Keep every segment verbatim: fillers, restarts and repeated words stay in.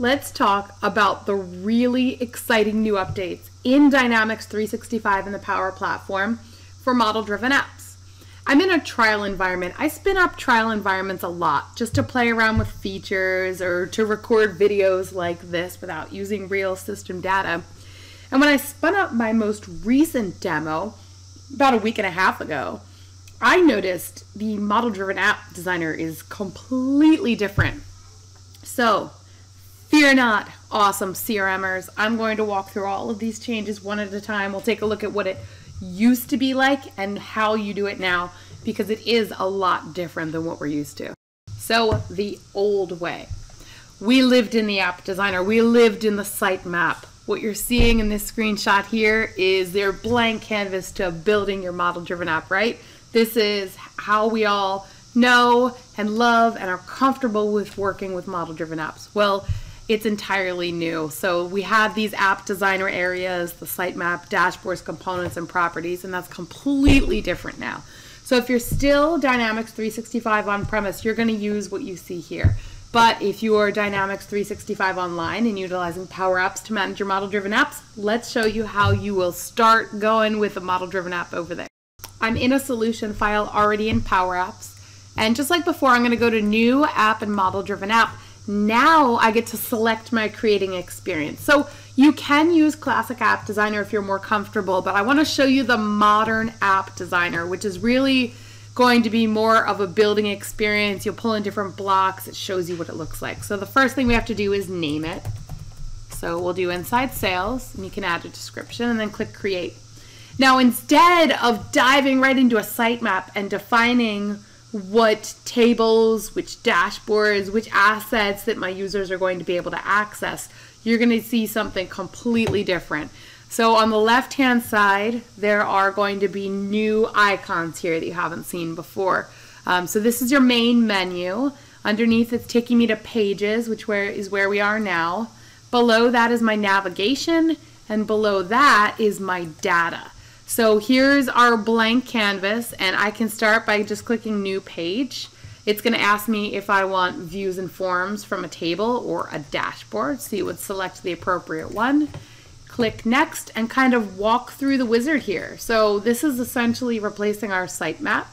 Let's talk about the really exciting new updates in Dynamics three sixty-five and the Power Platform for model-driven apps. I'm in a trial environment. I spin up trial environments a lot just to play around with features or to record videos like this without using real system data. And when I spun up my most recent demo about a week and a half ago, I noticed the model-driven app designer is completely different. So, fear not, awesome C R Mers. I'm going to walk through all of these changes one at a time. We'll take a look at what it used to be like and how you do it now, because it is a lot different than what we're used to. So the old way. We lived in the app designer. We lived in the sitemap. What you're seeing in this screenshot here is their blank canvas to building your model-driven app, right? This is how we all know and love and are comfortable with working with model-driven apps. Well, it's entirely new. So we have these app designer areas, the sitemap, dashboards, components, and properties, and that's completely different now. So if you're still Dynamics three sixty-five on-premise, you're gonna use what you see here. But if you are Dynamics three sixty-five online and utilizing Power Apps to manage your model-driven apps, let's show you how you will start going with a model-driven app over there. I'm in a solution file already in Power Apps. And just like before, I'm gonna go to New App and Model-Driven App. Now I get to select my creating experience. So you can use classic app designer if you're more comfortable, but I want to show you the modern app designer, which is really going to be more of a building experience. You'll pull in different blocks. It shows you what it looks like. So the first thing we have to do is name it. So we'll do inside sales, and you can add a description and then click create. Now, instead of diving right into a sitemap and defining what tables, which dashboards, which assets that my users are going to be able to access, you're going to see something completely different. So on the left-hand side, there are going to be new icons here that you haven't seen before. Um, so this is your main menu. Underneath, it's taking me to pages, which where, is where we are now. Below that is my navigation, and below that is my data. So here's our blank canvas, and I can start by just clicking new page. It's gonna ask me if I want views and forms from a table or a dashboard, so you would select the appropriate one. Click next and kind of walk through the wizard here. So this is essentially replacing our sitemap.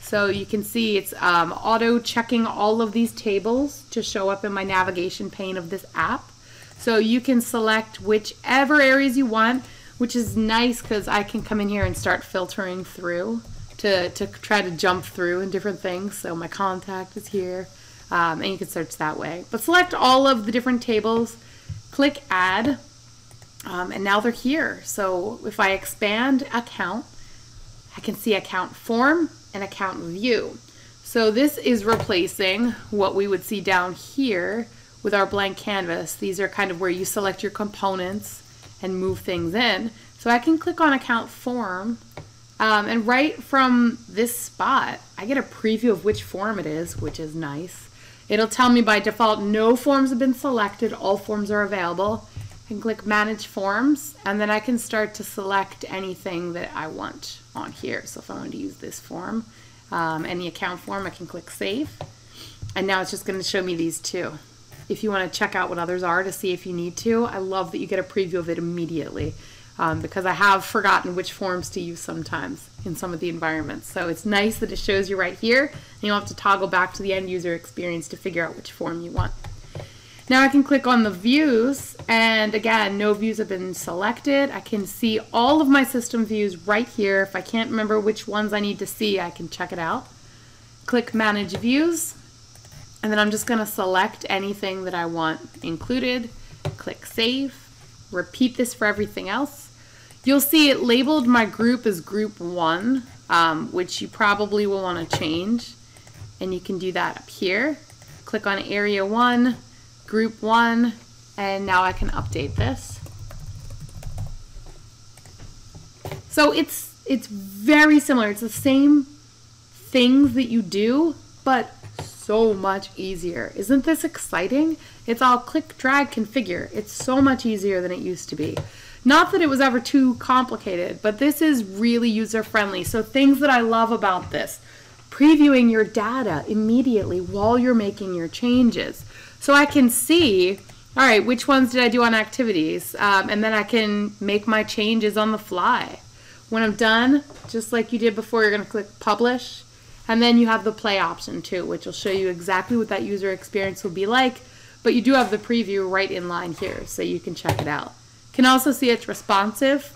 So you can see it's um, auto-checking all of these tables to show up in my navigation pane of this app. So you can select whichever areas you want, which is nice because I can come in here and start filtering through to, to try to jump through and different things. So my contact is here, um, and you can search that way. But select all of the different tables, click add, um, and now they're here. So if I expand account, I can see account form and account view. So this is replacing what we would see down here with our blank canvas. These are kind of where you select your components and move things in. So I can click on account form, um, and right from this spot, I get a preview of which form it is, which is nice. It'll tell me by default, no forms have been selected, all forms are available. I can click manage forms, and then I can start to select anything that I want on here. So if I want to use this form, um, any account form, I can click save. And now it's just gonna show me these two. If you want to check out what others are to see if you need to, I love that you get a preview of it immediately, um, because I have forgotten which forms to use sometimes in some of the environments. So it's nice that it shows you right here, and you'll have to toggle back to the end user experience to figure out which form you want. Now I can click on the views, and again, no views have been selected. I can see all of my system views right here. If I can't remember which ones I need to see, I can check it out. Click manage views. And then I'm just gonna select anything that I want included, click save, repeat this for everything else. You'll see it labeled my group as group one, um, which you probably will wanna change. And you can do that up here. Click on area one, group one, and now I can update this. So it's, it's very similar. It's the same things that you do, but so much easier. Isn't this exciting? It's all click, drag, configure. It's so much easier than it used to be. Not that it was ever too complicated, but this is really user-friendly. So things that I love about this, previewing your data immediately while you're making your changes. So I can see all right, which ones did I do on activities? Um, and then I can make my changes on the fly. When I'm done, just like you did before, you're going to click publish. And then you have the play option too, which will show you exactly what that user experience will be like. But you do have the preview right in line here, so you can check it out. You can also see it's responsive.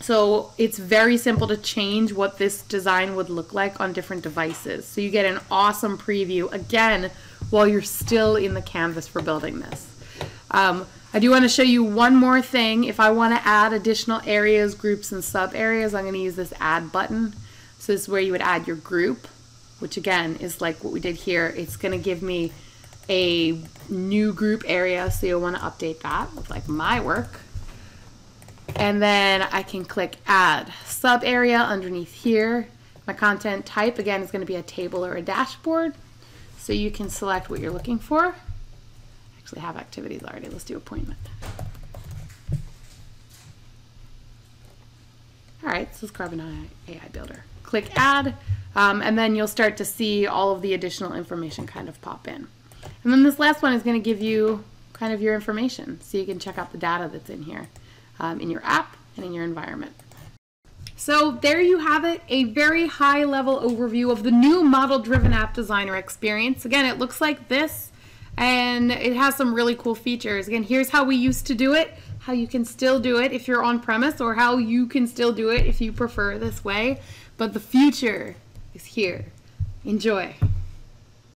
So it's very simple to change what this design would look like on different devices. So you get an awesome preview, again, while you're still in the canvas for building this. Um, I do want to show you one more thing. If I want to add additional areas, groups, and sub areas, I'm going to use this add button. So this is where you would add your group, which again is like what we did here. It's going to give me a new group area, so you'll want to update that with like my work. And then I can click add sub area underneath here. My content type, again, is going to be a table or a dashboard. So you can select what you're looking for. I actually have activities already. Let's do appointment. All right, this is Carbon A I Builder. Click add, um, and then you'll start to see all of the additional information kind of pop in. And then this last one is going to give you kind of your information, so you can check out the data that's in here. Um, in your app and in your environment. So there you have it, a very high level overview of the new model driven app designer experience. Again, it looks like this and it has some really cool features. Again, here's how we used to do it, how you can still do it if you're on premise, or how you can still do it if you prefer this way. But the future is here. Enjoy.